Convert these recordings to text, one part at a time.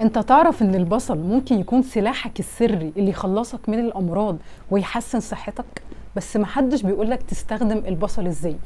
انت تعرف ان البصل ممكن يكون سلاحك السري اللي يخلصك من الامراض ويحسن صحتك، بس محدش بيقولك تستخدم البصل ازاي.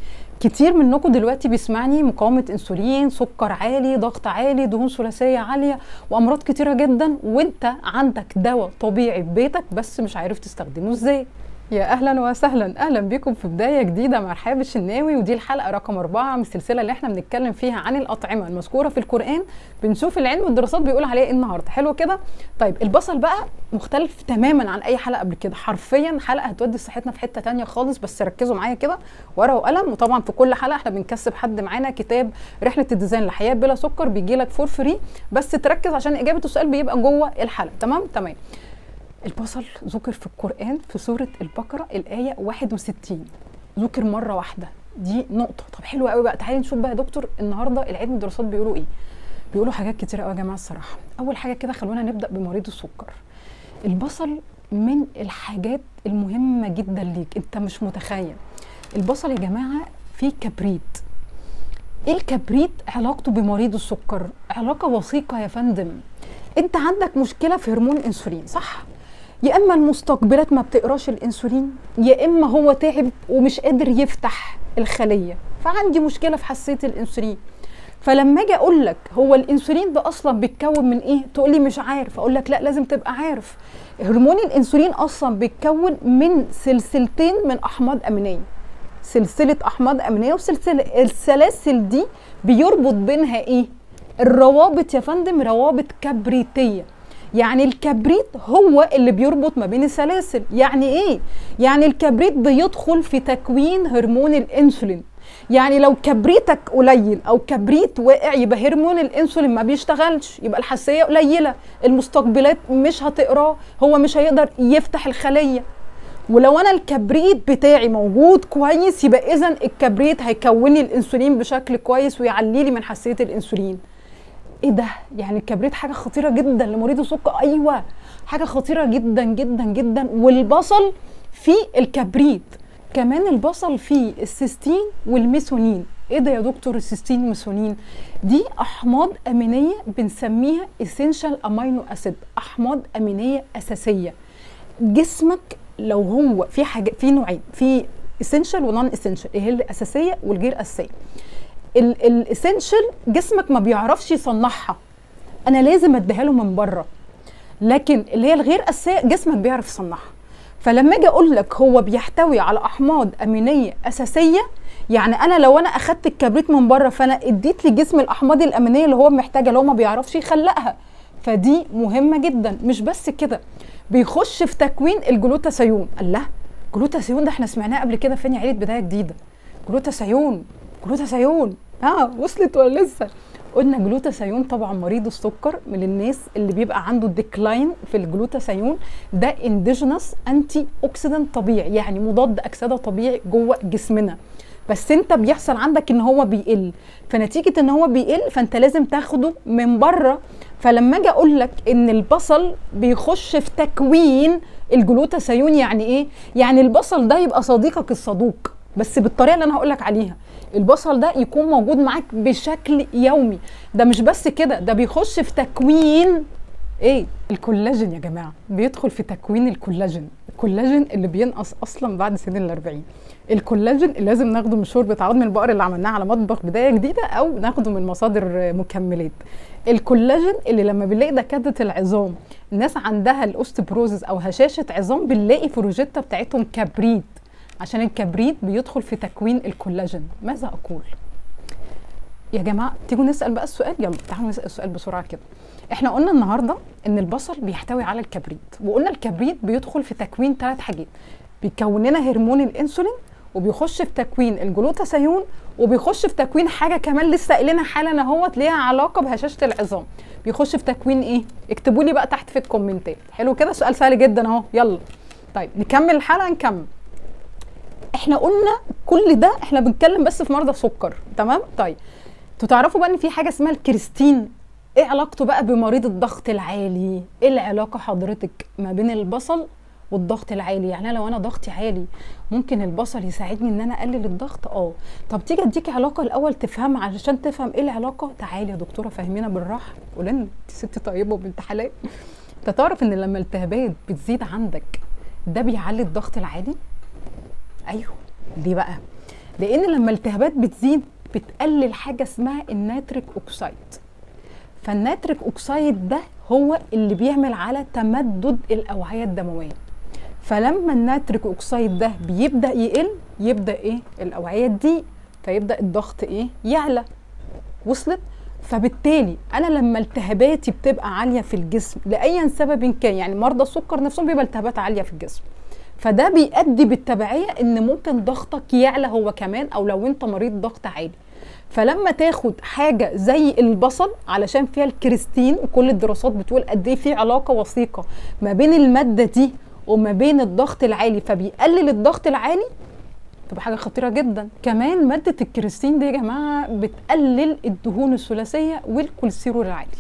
كتير منكم دلوقتي بيسمعني مقاومة انسولين، سكر عالي، ضغط عالي، دهون ثلاثية عالية، وامراض كتيرة جدا، وانت عندك دواء طبيعي في بيتك بس مش عارف تستخدمه ازاي. يا اهلا وسهلا، اهلا بكم في بدايه جديده مع رحاب الشناوي، ودي الحلقه رقم 4 من السلسله اللي احنا بنتكلم فيها عن الاطعمه المذكوره في القران، بنشوف العلم والدراسات بيقول عليها ايه النهارده. حلو كده. طيب البصل بقى مختلف تماما عن اي حلقه قبل كده، حرفيا حلقه هتودي صحتنا في حته ثانيه خالص، بس ركزوا معايا كده ورقه وقلم. وطبعا في كل حلقه احنا بنكسب حد معانا كتاب رحله الديزاين للحياه بلا سكر، بيجي لك فور فري، بس تركز عشان اجابه السؤال بيبقى جوه الحلقه. تمام. البصل ذكر في القرآن في سورة البقرة الآية 61، ذكر مرة واحدة، دي نقطة. طب حلوة قوي بقى، تعالي نشوف بقى يا دكتور النهاردة العلم والدراسات بيقولوا ايه. بيقولوا حاجات كتير قوي يا جماعة الصراحة. أول حاجة كده خلونا نبدأ بمريض السكر. البصل من الحاجات المهمة جدا ليك، أنت مش متخيل. البصل يا جماعة فيه كبريت. ايه الكبريت علاقته بمريض السكر؟ علاقة وثيقة يا فندم. أنت عندك مشكلة في هرمون الأنسولين، صح؟ يا اما المستقبلات ما بتقراش الانسولين، يا اما هو تعب ومش قادر يفتح الخليه، فعندي مشكله في حساسيه الانسولين. فلما اجي اقول لك هو الانسولين ده اصلا بيتكون من ايه؟ تقول لي مش عارف، اقول لك لا لازم تبقى عارف. هرمون الانسولين اصلا بيتكون من سلسلتين من احماض امينيه، سلسله احماض امينيه وسلسله، السلاسل دي بيربط بينها ايه؟ الروابط يا فندم، روابط كبريتيه. يعني الكبريت هو اللي بيربط ما بين السلاسل. يعني ايه؟ يعني الكبريت بيدخل في تكوين هرمون الانسولين. يعني لو كبريتك قليل او كبريت واقع يبقى هرمون الانسولين ما بيشتغلش، يبقى الحساسيه قليله، المستقبلات مش هتقراه، هو مش هيقدر يفتح الخليه. ولو انا الكبريت بتاعي موجود كويس يبقى اذا الكبريت هيكون لي الانسولين بشكل كويس ويعلي لي من حساسيه الانسولين. ايه ده؟ يعني الكبريت حاجه خطيره جدا لمريض السكر. ايوه حاجه خطيره جدا جدا جدا. والبصل فيه الكبريت كمان. البصل فيه السيستين والميثيونين. ايه ده يا دكتور السيستين والميثيونين؟ دي احماض امينيه بنسميها اسينشال امينو اسيد، احماض امينيه اساسيه. جسمك لو هو في حاجه، في نوعين، في اسينشال ونون اسينشال، اللي هي الاساسيه والغير اساسيه. الاسينشال جسمك ما بيعرفش يصنعها، انا لازم اديها له من بره، لكن اللي هي الغير اساسيه جسمك بيعرف يصنعها. فلما اجي اقول لك هو بيحتوي على احماض امينيه اساسيه، يعني انا لو انا اخدت الكبريت من بره فانا اديت لجسم الاحماض الامينيه اللي هو محتاجها، اللي هو ما بيعرفش يخلقها. فدي مهمه جدا. مش بس كده، بيخش في تكوين الجلوتاثيون. الله، جلوتاثيون ده احنا سمعناه قبل كده فين يا عيله بدايه جديده؟ جلوتاثيون وصلت ولا لسه؟ قلنا جلوتاثيون طبعا مريض السكر من الناس اللي بيبقى عنده ديكلاين في الجلوتاثيون ده، انديجينس انتي اوكسيدنت طبيعي، يعني مضاد اكسده طبيعي جوه جسمنا، بس انت بيحصل عندك ان هو بيقل. فنتيجه ان هو بيقل فانت لازم تاخده من بره. فلما اجي اقول لك ان البصل بيخش في تكوين الجلوتاثيون، يعني ايه؟ يعني البصل ده يبقى صديقك الصدوق، بس بالطريقه اللي انا هقول لك عليها. البصل ده يكون موجود معاك بشكل يومي. ده مش بس كده، ده بيخش في تكوين ايه؟ الكولاجين يا جماعه، بيدخل في تكوين الكولاجين. الكولاجين اللي بينقص اصلا بعد سن ال40، الكولاجين اللي لازم ناخده من شوربه عظم من البقر اللي عملناها على مطبخ بدايه جديده، او ناخده من مصادر مكملات. الكولاجين اللي لما بنلاقي دكاتره العظام الناس عندها الاوستيبروزيس او هشاشه عظام، بنلاقي في الروجيتا بتاعتهم كبريت، عشان الكبريت بيدخل في تكوين الكولاجين. ماذا اقول يا جماعه؟ تيجوا نسال بقى السؤال. يلا تعالوا نسال السؤال بسرعه كده. احنا قلنا النهارده ان البصل بيحتوي على الكبريت، وقلنا الكبريت بيدخل في تكوين 3 حاجات، بيكون لنا هرمون الانسولين، وبيخش في تكوين الجلوتاثيون، وبيخش في تكوين حاجه كمان لسه قايلينها حالا اهوت ليها علاقه بهشاشه العظام. بيخش في تكوين ايه؟ اكتبوا لي بقى تحت في الكومنتات. حلو كده، سؤال سهل جدا اهو. يلا طيب نكمل الحلقه. نكمل. احنا قلنا كل ده احنا بنتكلم بس في مرضى السكر. تمام. طيب انتوا تعرفوا بقى ان في حاجه اسمها الكريستين؟ ايه علاقته بقى بمريض الضغط العالي؟ ايه العلاقه حضرتك ما بين البصل والضغط العالي. يعني لو انا ضغطي عالي ممكن البصل يساعدني ان انا اقلل الضغط. طب تيجي اديكي علاقه الاول تفهم، علشان تفهم ايه العلاقه. تعالي يا دكتوره فهمينا بالراحه، قولي لنا انت ست طيبه وبنت حلال. انت تعرف ان لما الالتهابات بتزيد عندك ده بيعلي الضغط العالي؟ ايوه. ليه بقى؟ لان لما الالتهابات بتزيد بتقلل حاجه اسمها النيتريك اوكسايد. فالنيتريك اوكسايد ده هو اللي بيعمل على تمدد الاوعيه الدمويه. فلما النيتريك اوكسايد ده بيبدا يقل، يبدا ايه؟ الاوعيه دي، فيبدا الضغط ايه؟ يعلى. وصلت؟ فبالتالي انا لما التهاباتي بتبقى عاليه في الجسم لاي سبب كان، يعني مرضى السكر نفسهم بيبقى التهابات عاليه في الجسم، فده بيؤدي بالتبعيه ان ممكن ضغطك يعلى هو كمان، او لو انت مريض ضغط عالي. فلما تاخد حاجه زي البصل علشان فيها الكريستين، وكل الدراسات بتقول قد ايه في علاقه وثيقه ما بين الماده دي وما بين الضغط العالي، فبيقلل الضغط العالي، تبقى حاجه خطيره جدا. كمان ماده الكريستين دي يا جماعه بتقلل الدهون الثلاثيه والكوليسترول العالي.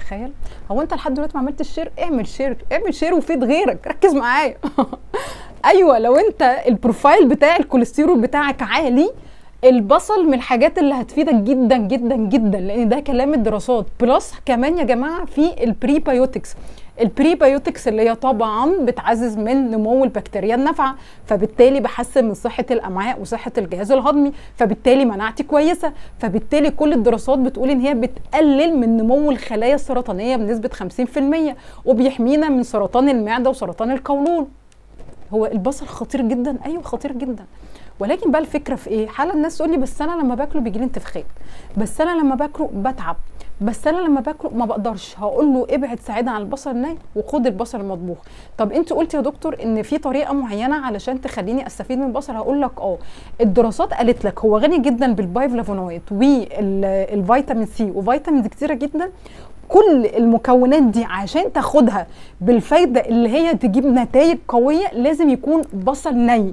تخيل. هو انت لحد دلوقتي ما عملتش شير؟ اعمل شير، اعمل شير وفيد غيرك، ركز معايا. ايوه، لو انت البروفايل بتاع الكوليسترول بتاعك عالي، البصل من الحاجات اللي هتفيدك جدا جدا جدا، لان ده كلام الدراسات. بلس كمان يا جماعه في البريبايوتكس. البريبايوتكس اللي هي طبعا بتعزز من نمو البكتيريا النافعه، فبالتالي بحسن من صحه الامعاء وصحه الجهاز الهضمي، فبالتالي مناعتي كويسه، فبالتالي كل الدراسات بتقول ان هي بتقلل من نمو الخلايا السرطانيه بنسبه 50%، وبيحمينا من سرطان المعده وسرطان القولون. هو البصل خطير جدا؟ ايوه خطير جدا، ولكن بقى الفكره في ايه؟ حاله الناس تقول لي بس انا لما باكله بيجي لي انتفاخات، بس انا لما باكله بتعب، بس انا لما باكله ما بقدرش. هقول له ابعد ساعتها عن البصل الناي وخد البصل المطبوخ. طب انت قلت يا دكتور ان في طريقه معينه علشان تخليني استفيد من البصل؟ هقول لك الدراسات قالت لك هو غني جدا بالبايفلافونويد والفيتامين سي وفيتامينز كتيره جدا. كل المكونات دي عشان تاخدها بالفايده اللي هي تجيب نتائج قويه لازم يكون بصل ني.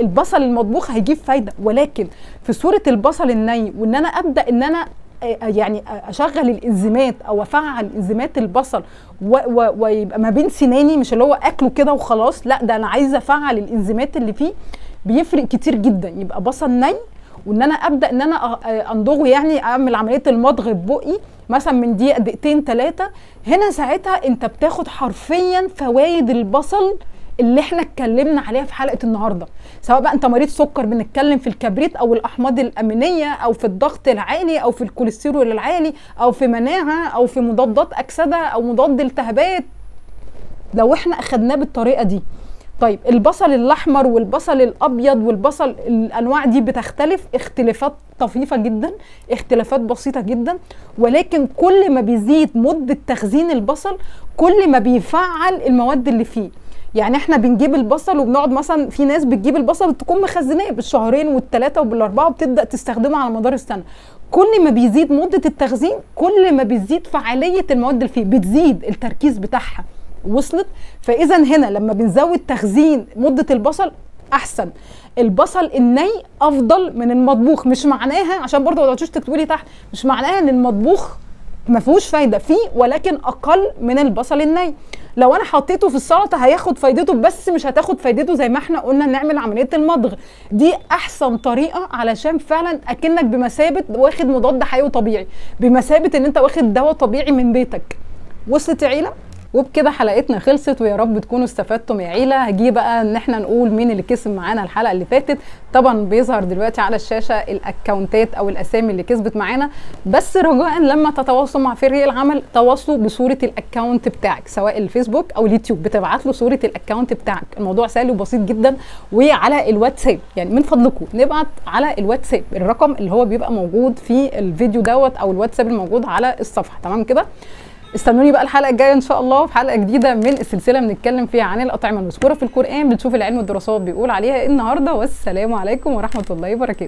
البصل المطبوخ هيجيب فايده، ولكن في صوره البصل الني، وان انا ابدا ان انا يعني اشغل الانزيمات او افعل انزيمات البصل ويبقى ما بين سناني، مش اللي هو اكله كده وخلاص، لا ده انا عايزه افعل الانزيمات اللي فيه، بيفرق كتير جدا. يبقى بصل ني، وان انا ابدا ان انا امضغه، يعني اعمل عمليه المضغ ببقي مثلا من دقيقه دقيقتين ثلاثه. هنا ساعتها انت بتاخد حرفيا فوائد البصل اللي احنا اتكلمنا عليها في حلقه النهارده، سواء بقى انت مريض سكر بنتكلم في الكبريت او الاحماض الامينيه، او في الضغط العالي، او في الكوليسترول العالي، او في مناعه، او في مضادات اكسده، او مضاد التهابات، لو احنا اخدناه بالطريقه دي. طيب البصل الاحمر والبصل الابيض والبصل، الانواع دي بتختلف اختلافات طفيفه جدا، اختلافات بسيطه جدا، ولكن كل ما بيزيد مده تخزين البصل كل ما بيفعل المواد اللي فيه. يعني احنا بنجيب البصل وبنقعد مثلا، في ناس بتجيب البصل تكون مخزناه بالشهرين والثلاثه وبالاربعه وبتبدا تستخدمه على مدار السنه. كل ما بيزيد مده التخزين كل ما بتزيد فعاليه المواد اللي فيه، بتزيد التركيز بتاعها. وصلت؟ فاذا هنا لما بنزود تخزين مده البصل احسن. البصل الني افضل من المطبوخ، مش معناها، عشان برضه ما تقعدوش تكتبوا لي تحت، مش معناها ان المطبوخ ما فيهوش فايده، فيه ولكن اقل من البصل الني. لو انا حطيته في السلطه هياخد فايدته، بس مش هتاخد فايدته زي ما احنا قلنا نعمل عمليه المضغ. دي احسن طريقه، علشان فعلا اكنك بمثابه واخد مضاد حيوي طبيعي، بمثابه ان انت واخد دواء طبيعي من بيتك. وصلت يا عيله؟ وبكده حلقتنا خلصت، ويا رب تكونوا استفدتم يا عيله. هجي بقى ان احنا نقول مين اللي كسب معانا الحلقه اللي فاتت. طبعا بيظهر دلوقتي على الشاشه الاكونتات او الاسامي اللي كسبت معانا، بس رجاء لما تتواصلوا مع فريق العمل تواصلوا بصوره الاكونت بتاعك، سواء الفيسبوك او اليوتيوب بتبعت له صوره الاكونت بتاعك. الموضوع سهل وبسيط جدا. وعلى الواتساب، يعني من فضلكم نبعت على الواتساب الرقم اللي هو بيبقى موجود في الفيديو دوت، او الواتساب الموجود على الصفحه. تمام كده. استنوني بقى الحلقه الجايه ان شاء الله في حلقه جديده من السلسله بنتكلم فيها عن الاطعمه المذكوره في القران، بنشوف العلم والدراسات بيقول عليها النهارده. والسلام عليكم ورحمه الله وبركاته.